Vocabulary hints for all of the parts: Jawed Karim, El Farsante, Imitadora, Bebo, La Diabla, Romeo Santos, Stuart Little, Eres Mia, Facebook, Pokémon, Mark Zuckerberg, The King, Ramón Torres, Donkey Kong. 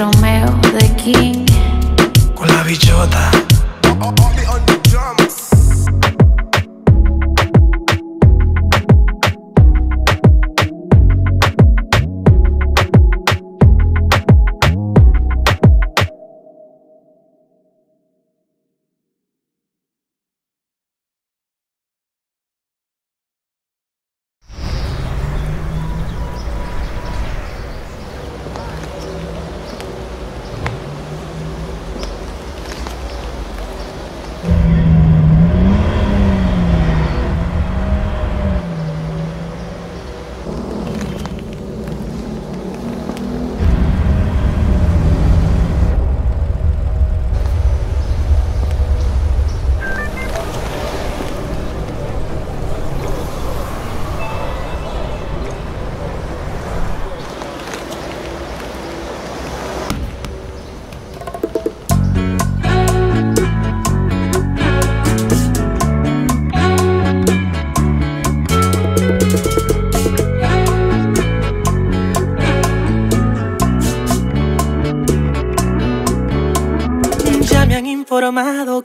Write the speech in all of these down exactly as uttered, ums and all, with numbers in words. Romeo, The King, con la bichota. On, on the, on the drums.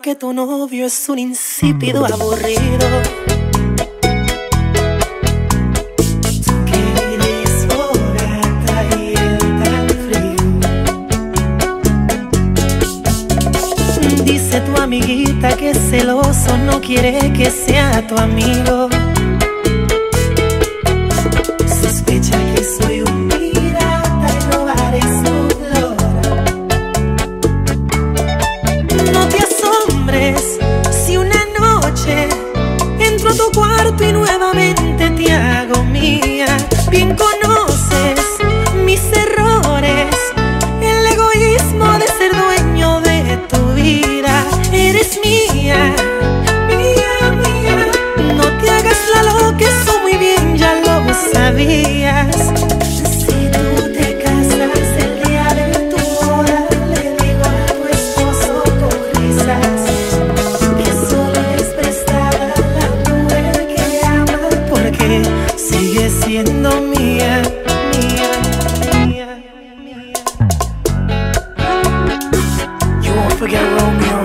Que tu novio es un insípido aburrido, que eres fogata y él tan frío. Dice tu amiguita que es celoso, no quiere que sea tu amigo. Sospecha que soy un pirata y robaré su flor. No te si una noche entro a tu cuarto y nuevamente te hago mía. Bien conoces mis errores, el egoísmo de ser dueño de tu vida. Eres mía, mía, mía. No te hagas forget Romeo.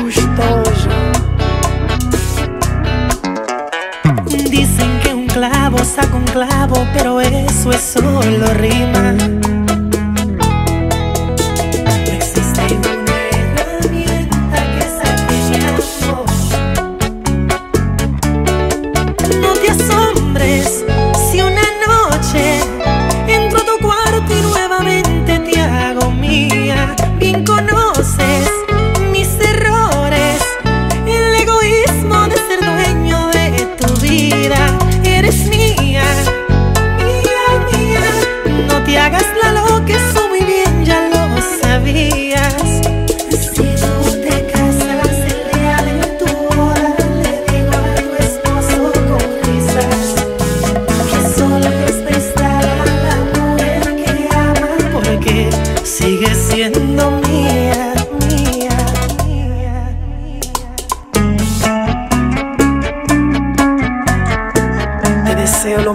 Custoso. Dicen que un clavo saca un clavo, pero eso es solo rima. Sigue siendo mía, mía, mía, mía. Te deseo lo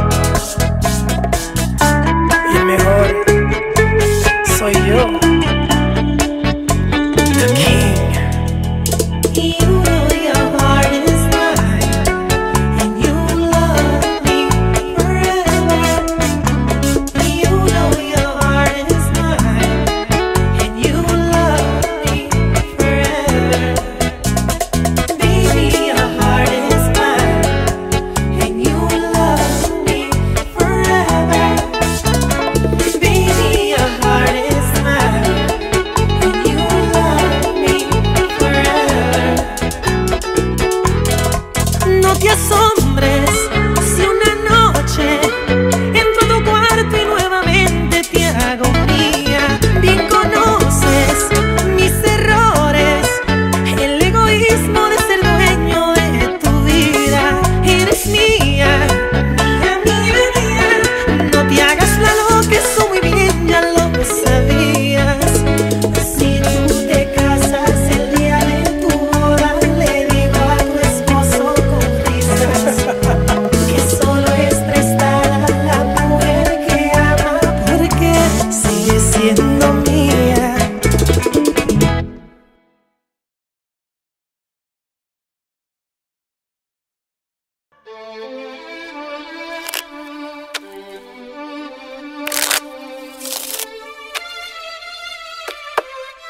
y el mejor soy yo, The King. No te asombres si una noche entro a tu cuarto y nuevamente te hago mía. Bien conoces mis errores, el egoísmo de ser dueño de tu vida. Eres mía, mía, mía, mía. No te hagas la loca, eso muy bien ya lo sabías. Si tú te casas el día de tu boda, le digo a tu esposo, siendo mía.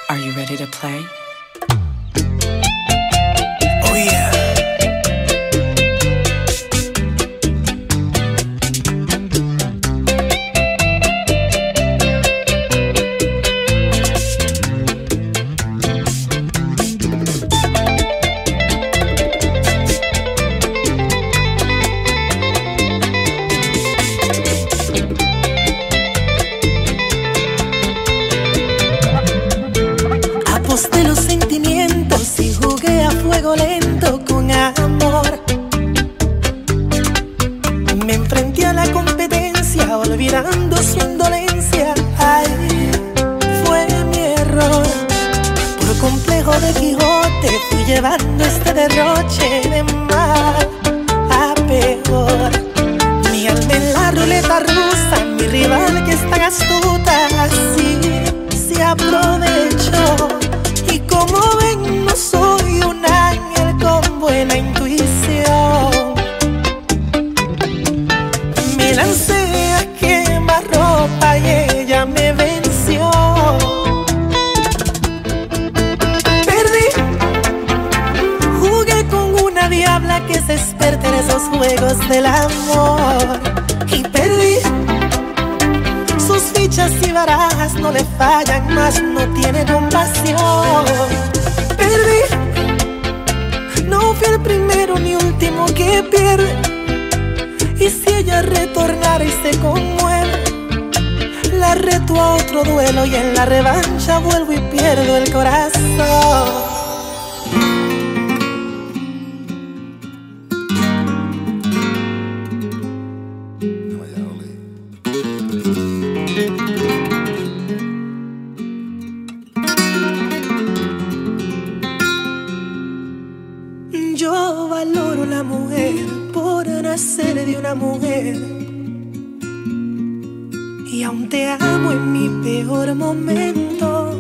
Are you ready to play? Oh yeah. Aposté los sentimientos y jugué a fuego lento con amor. Me enfrenté a la competencia olvidando su indolencia. Ay, fue mi error. Por complejo de Quijote fui llevando este derroche de mal a peor. Mi alma en la ruleta rusa, mi rival que es tan astuta, así se aprovechó. Y como ven, no soy un ángel con buena intuición. Me lancé a quemar ropa y ella me venció. Perdí, jugué con una diabla que es experta en esos juegos del amor. Y perdí, sus fichas y barajas no le fallan, más no tiene compasión. Perdí, no fui el primero ni último que pierde. Y si ella retornara y se conmueve, la reto a otro duelo y en la revancha vuelvo y pierdo el corazón. Yo valoro la mujer por nacer de una mujer. Y aún te amo en mi peor momento.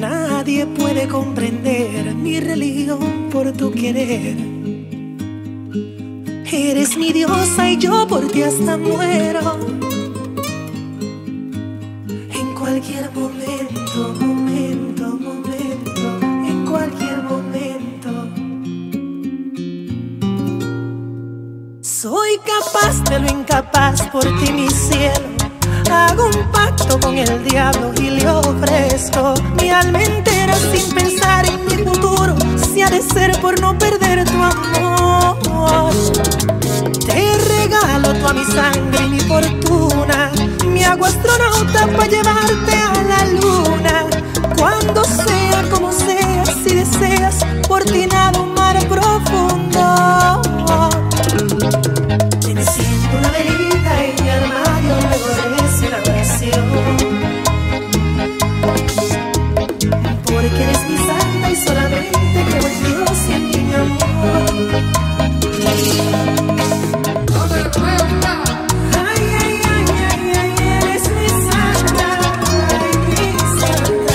Nadie puede comprender mi religión por tu querer. Eres mi diosa y yo por ti hasta muero. En cualquier momento, momento, momento, en cualquier momento. Soy capaz de lo incapaz por ti, mi cielo. Hago un pacto con el diablo y le ofrezco mi alma entera sin pensar en mi futuro, si ha de ser por no perder tu amor. Te regalo toda mi sangre y mi fortuna, me hago astronauta para llevarte a la luna. Cuando sea, como sea, si deseas, por ti nado un mar profundo. Te necesito una velita en mi armario, luego una canción, porque eres mi santa y solamente creo en Dios y en ti, mi amor. No te cuenta. Ay, ay, ay, ay, ay, eres mi santa, ay, mi santa.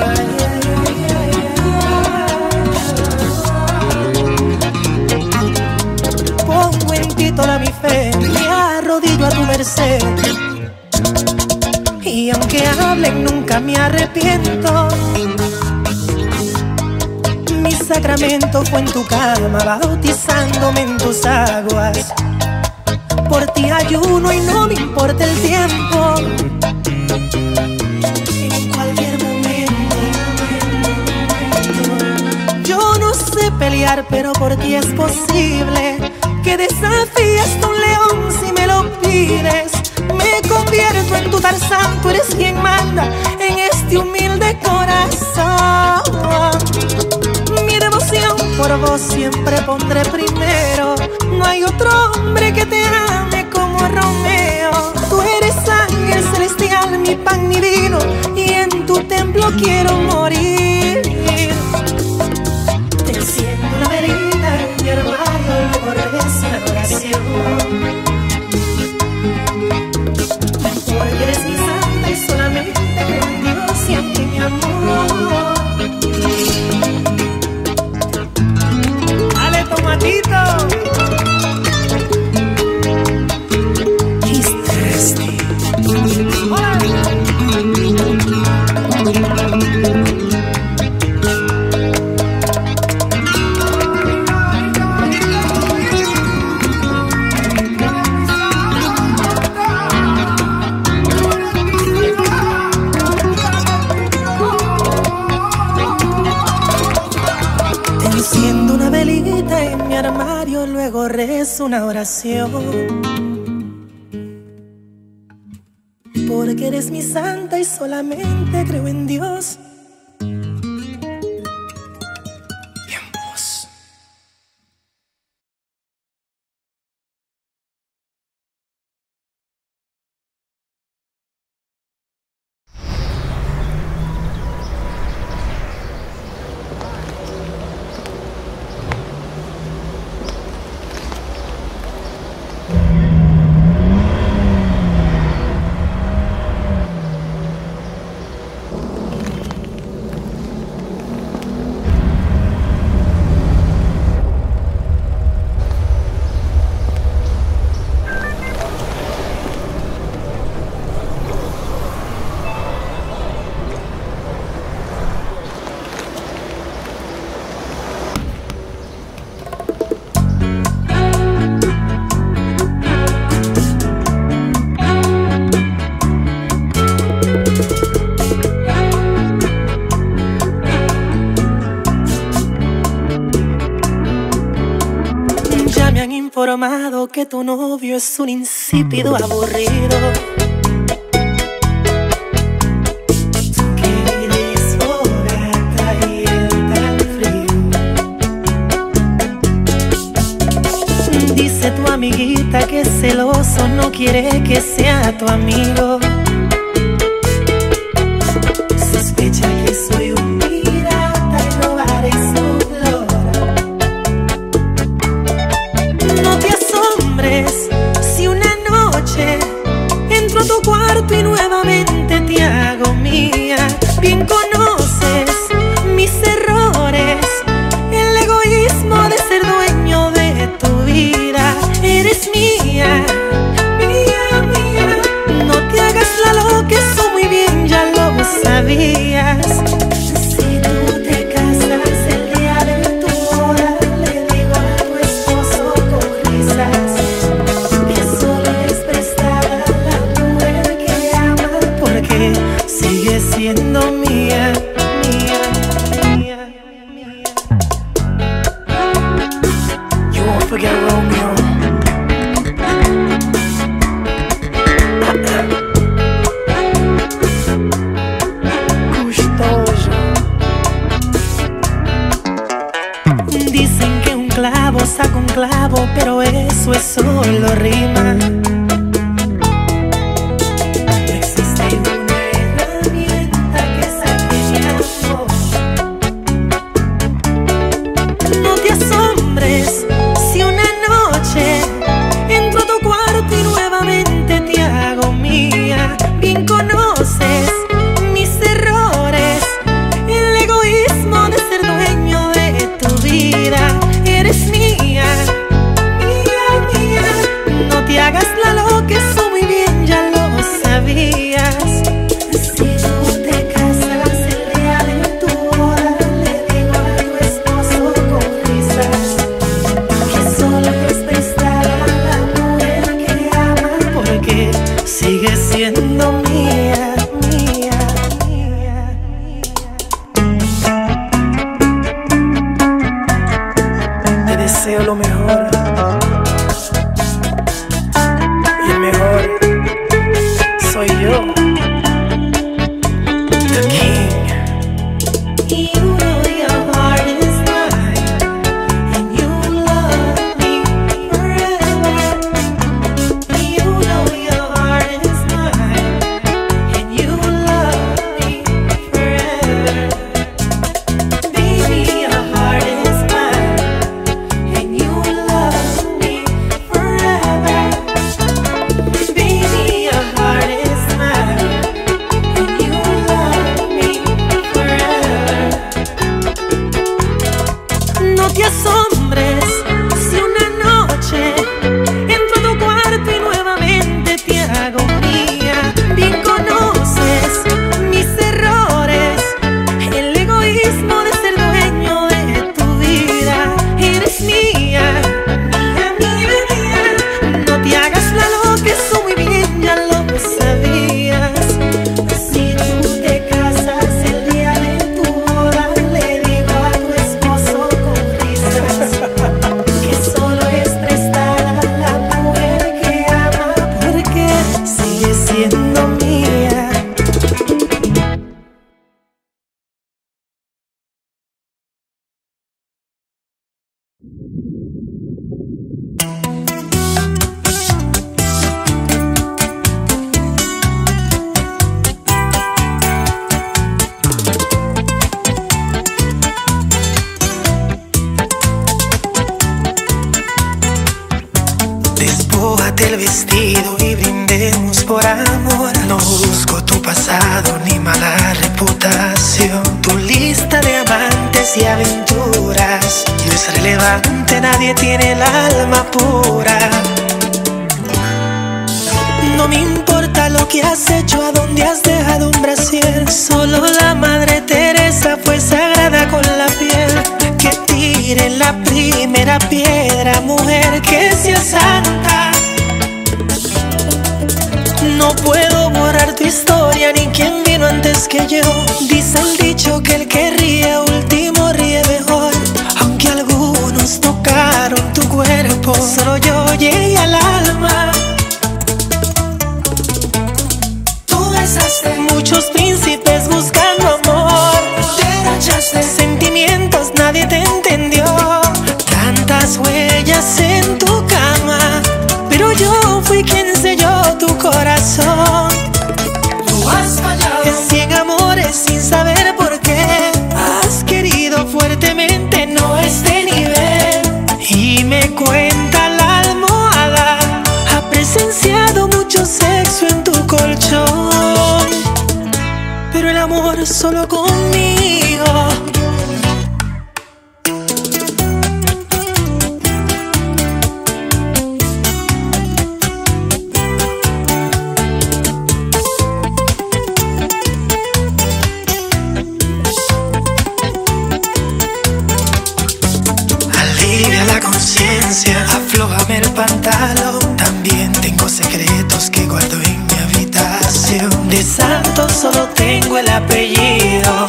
Ay, ay, ay, ay, ay. Pongo en ti toda mi fe, me arrodillo a tu merced. Y aunque hablen nunca me arrepiento. Mi sacramento fue en tu cama, bautizándome en tus aguas. Por ti ayuno y no me importa el tiempo. En cualquier momento. Yo no sé pelear, pero por ti es posible. Que desafías a un león si me lo pides. Me convierto en tu Tarzán, tú eres quien manda en este humilde corazón. Mi devoción por vos siempre pondré primero. No hay otro hombre que te ame como Romeo. Tú eres ángel celestial, mi pan, mi vino, y en tu templo quiero morir. Te enciendo una velita en mi armario, luego regreso a la oración. Porque eres mi santa y solamente creo en Dios y en ti, mi amor. ¡Dale, tomatito! ¡Quisiste! ¡Hola! Luego rezo una oración, porque eres mi santa y solamente creo en Dios. Que tu novio es un insípido aburrido, que eres fogata y él tan frío. Dice tu amiguita que es celoso, no quiere que sea tu amigo. Sospecha que soy un pirata. me saco un clavo, pero eso es solo rima. Solo conmigo. Alivia la conciencia, aflójame el pantalón. También tengo secretos que guardo en mi habitación. De santos solo tengo el apellido,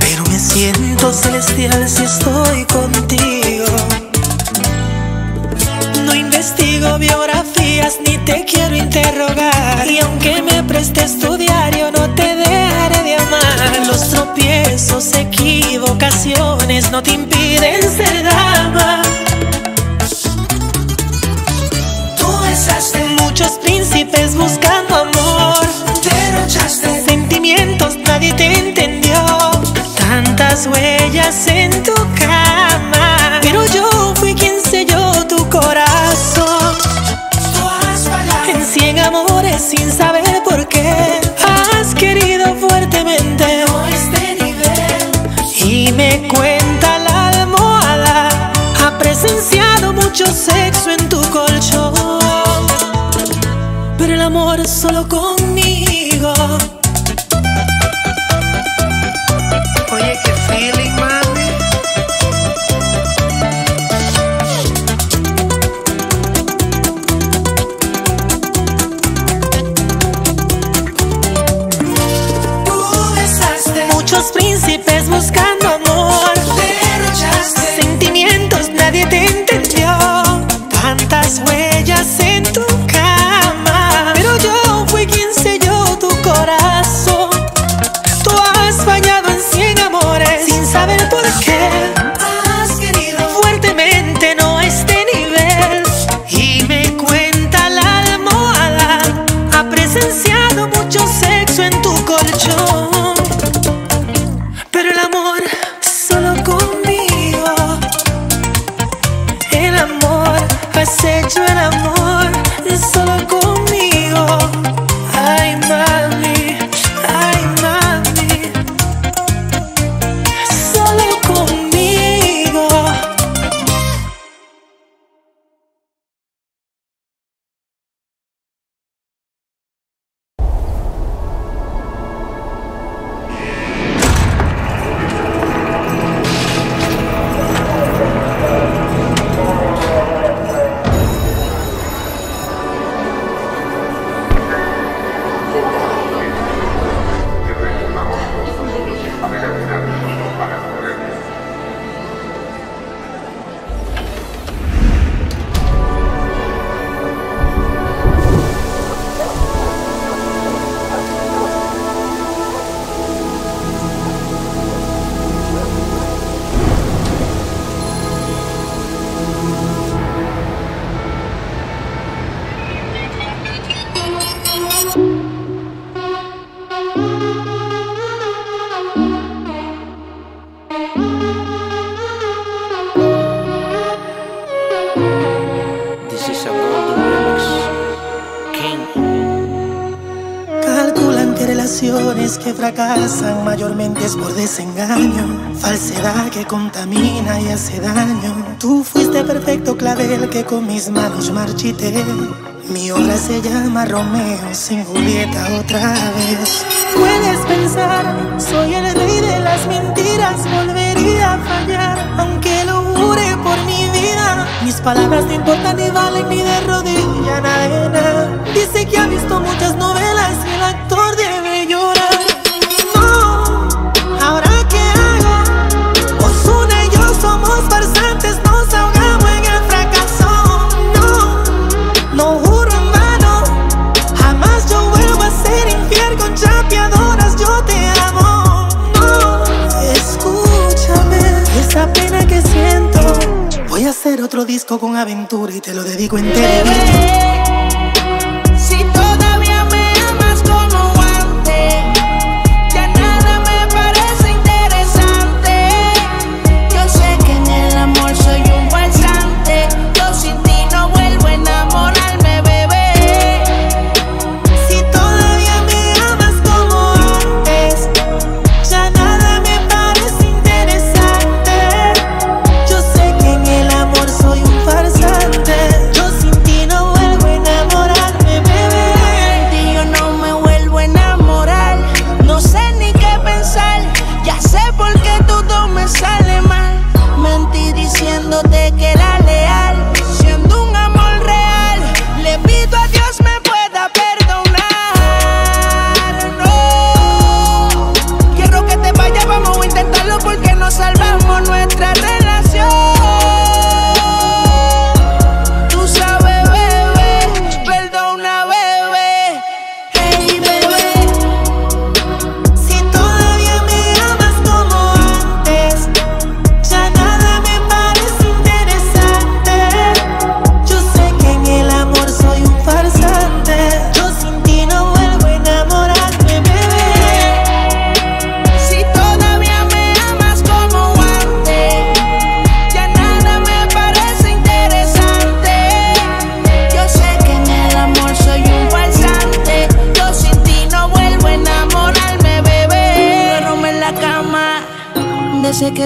pero me siento celestial si estoy contigo. No investigo biografías ni te quiero interrogar, y aunque me prestes tu diario no te dejaré de amar. Los tropiezos, equivocaciones no te impiden ser dama. destrozaste muchos príncipes buscando amor. Derrochaste sentimientos, nadie te entendió. Tantas huellas en tu cama, pero yo fui quien selló tu corazón. En cien amores sin saber por qué has querido fuertemente o este nivel. Y me cuenta la almohada, ha presenciado mucho sexo en tu colchón, pero el amor solo conmigo. Oye, qué feeling, mami. Tú besaste muchos príncipes buscando amor. Derrochaste sentimientos, nadie te entendió. Tantas huellas en tu cama, pero yo fui quien selló tu corazón. Tú has fallado en cien amores sin saber por qué. Has querido fuertemente, no a este nivel. Y me cuenta la almohada, ha presenciado mucho sexo en tu colchón, pero el amor solo conmigo. El amor, has hecho el amor solo conmigo. Ay, mami, ay, mami, solo conmigo. Que fracasan mayormente es por desengaño, falsedad que contamina y hace daño. Tú fuiste perfecto clavel que con mis manos marchité. Mi obra se llama Romeo sin Julieta otra vez. Puedes pensar, soy el rey de las mentiras, volvería a fallar, aunque lo jure por mi vida. Mis palabras no importan ni valen ni de rodilla na, na. Dice que ha visto muchas novelas y el actor debe llorar. Somos farsantes, nos ahogamos en el fracaso. No, no juro en vano, jamás yo vuelvo a ser infiel con chapeadoras. Yo te amo. No, escúchame, esa pena que siento. Voy a hacer otro disco con aventura y te lo dedico entero. Si todavía me amas como antes, ya nada me parece interesante. Soy un farsante, yo sin ti no vuelvo a enamorarme, bebé. Si todavía me amas como antes, ya nada me parece interesante. Yo sé que en el amor soy un farsante, yo sin ti no vuelvo a enamorarme.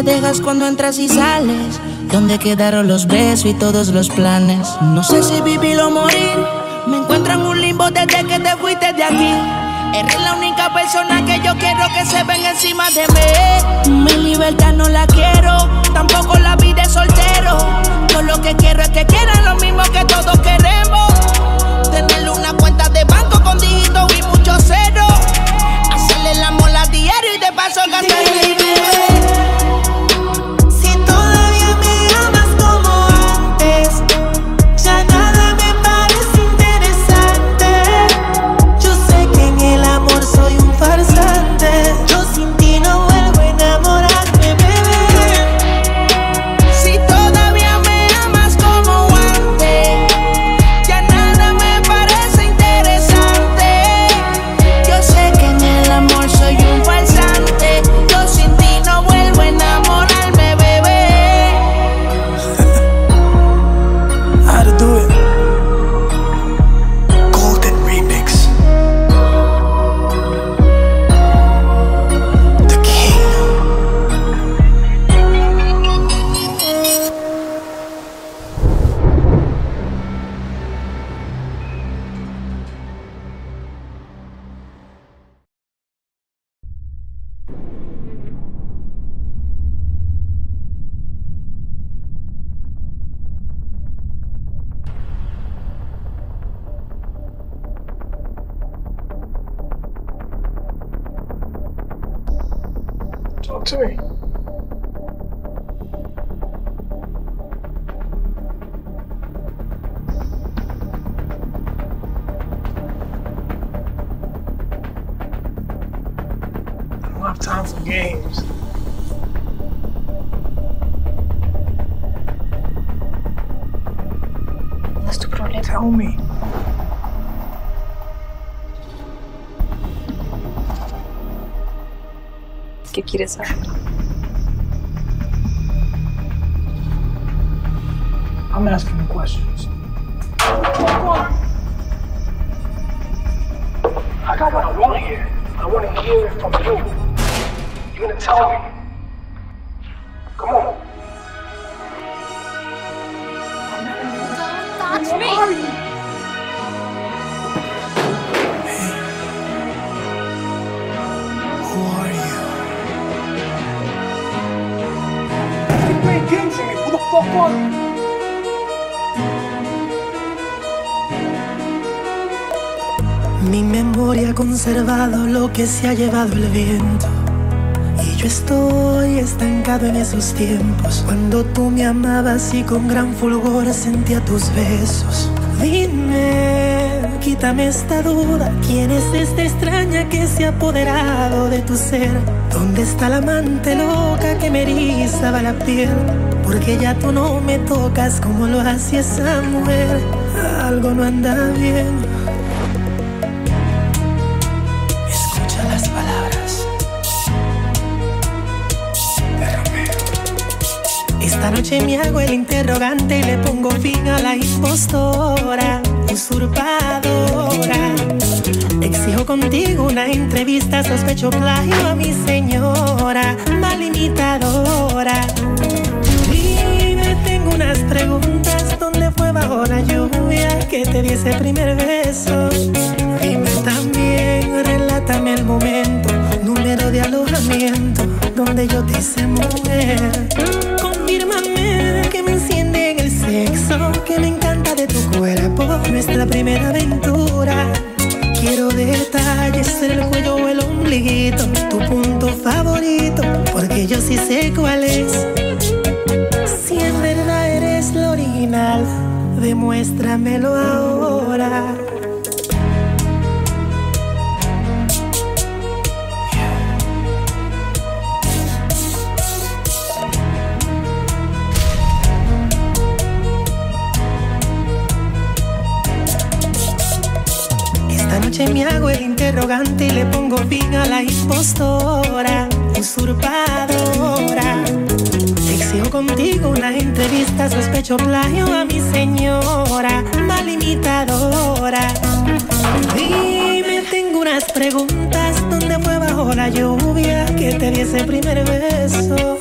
que dejas cuando entras y sales? ¿Dónde quedaron los besos y todos los planes? No sé si vivir o morir. Me encuentro en un limbo desde que te fuiste de aquí. Eres la única persona que yo quiero que se venga encima de mí. Mi libertad no la quiero, tampoco la vida de soltero. Yo lo que quiero es que quieran lo mismo que todos queremos. Tener una cuenta de banco con dígitos y muchos ceros. Hacerle la mola diario y de paso gastar el dinero. Talk to me. I don't have time for games. What's the problem? Tell me. ¿Qué quieres saber? I'm asking you questions. I got what I want to hear. I want to hear it from you. You're gonna tell me. Come on. Don't touch me. Where are you? Fuck off! Mi memoria ha conservado lo que se ha llevado el viento, y yo estoy estancado en esos tiempos, cuando tú me amabas y con gran fulgor sentía tus besos. Dime, quítame esta duda, ¿quién es esta extraña que se ha apoderado de tu ser? ¿Dónde está la amante loca que me erizaba la piel? Porque ya tú no me tocas como lo hacía esa mujer. Algo no anda bien. Escucha las palabras de Romeo. Esta noche me hago el interrogante y le pongo fin a la impostora, usurpadora. Exijo contigo una entrevista, sospecho plagio a mi señora, malimitadora. Tengo unas preguntas, ¿dónde fue bajo la lluvia que te di ese primer beso? Dime también, relátame el momento, número de alojamiento, donde yo te hice mujer. Confírmame que me enciende en el sexo, que me encanta de tu cuerpo, nuestra primera aventura. Quiero detalles en el cuello o el ombliguito, tu punto favorito, porque yo sí sé cuál es. Si en verdad eres lo original, demuéstramelo ahora. Esta noche me hago el interrogante y le pongo fin a la impostora, usurpadora. Exijo contigo una entrevista, sospecho plagio a mi señora, malimitadora. Dime, tengo unas preguntas, ¿dónde fue bajo la lluvia que te di ese primer beso?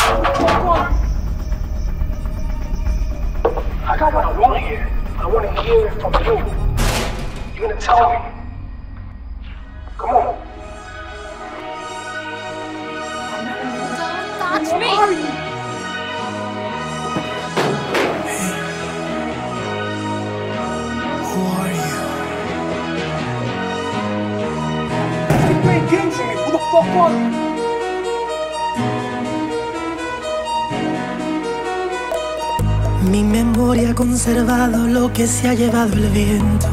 What? I got what I want to hear. I want to hear it from you. You're gonna tell me. Come on. Don't touch me. Where are you? Games in it. Who the fuck was it? Mi memoria ha conservado lo que se ha llevado el viento,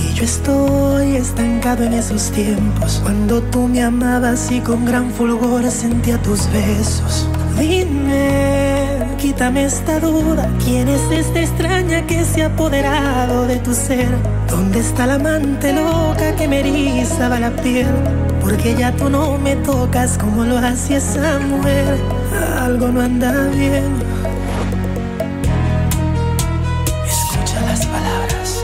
y yo estoy estancado en esos tiempos, cuando tú me amabas y con gran fulgor sentía tus besos. Dime, quítame esta duda, ¿quién es esta extraña que se ha apoderado de tu ser? ¿Dónde está la amante loca que me erizaba la piel? Porque ya tú no me tocas como lo hacía esa mujer. Algo no anda bien. Escucha las palabras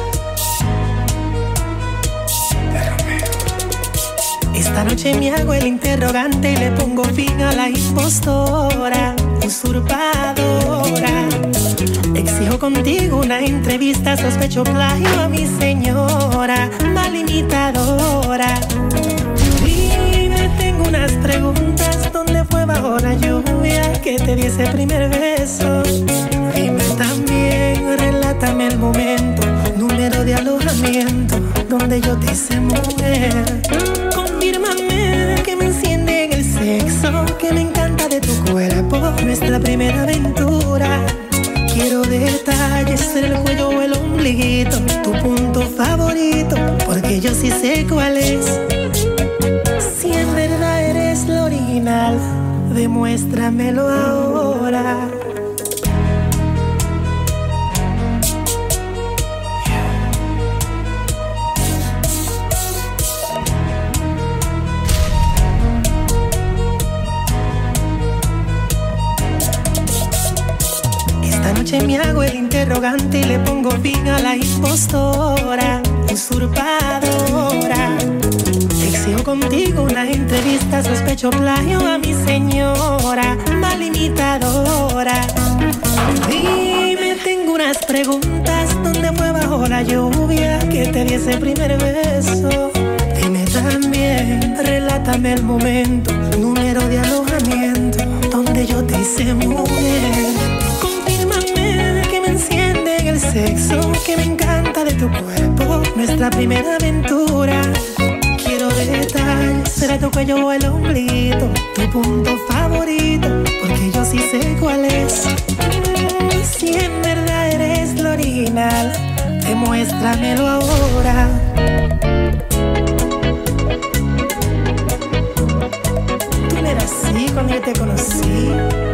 de Romeo. Esta noche me hago el interrogante y le pongo fin a la impostora, usurpadora. Exijo contigo una entrevista, sospecho plagio a mi señora, mal imitadora. Dime, tengo unas preguntas, ¿dónde fue bajo la lluvia que te di ese primer beso? Dime también, relátame el momento, número de alojamiento, donde yo te hice mujer. Confírmame que me enciende en el sexo, que me encanta de tu cuerpo, nuestra primera aventura. Quiero detalles en el cuello o el ombliguito, tu punto favorito, porque yo sí sé cuál es. Si en verdad eres la original, demuéstramelo ahora. Me hago el interrogante y le pongo fin a la impostora, usurpadora. Exijo contigo una entrevista, sospecho plagio a mi señora, mal imitadora. Dime, tengo unas preguntas, ¿dónde fue bajo la lluvia que te di ese primer beso? Dime también, relátame el momento, número de alojamiento, donde yo te hice mujer. Sexo que me encanta de tu cuerpo, nuestra primera aventura. Quiero detalles, será tu cuello o el ombligo, tu punto favorito, porque yo sí sé cuál es. Si en verdad eres lo original, demuéstramelo ahora. Tú no eras así cuando yo te conocí.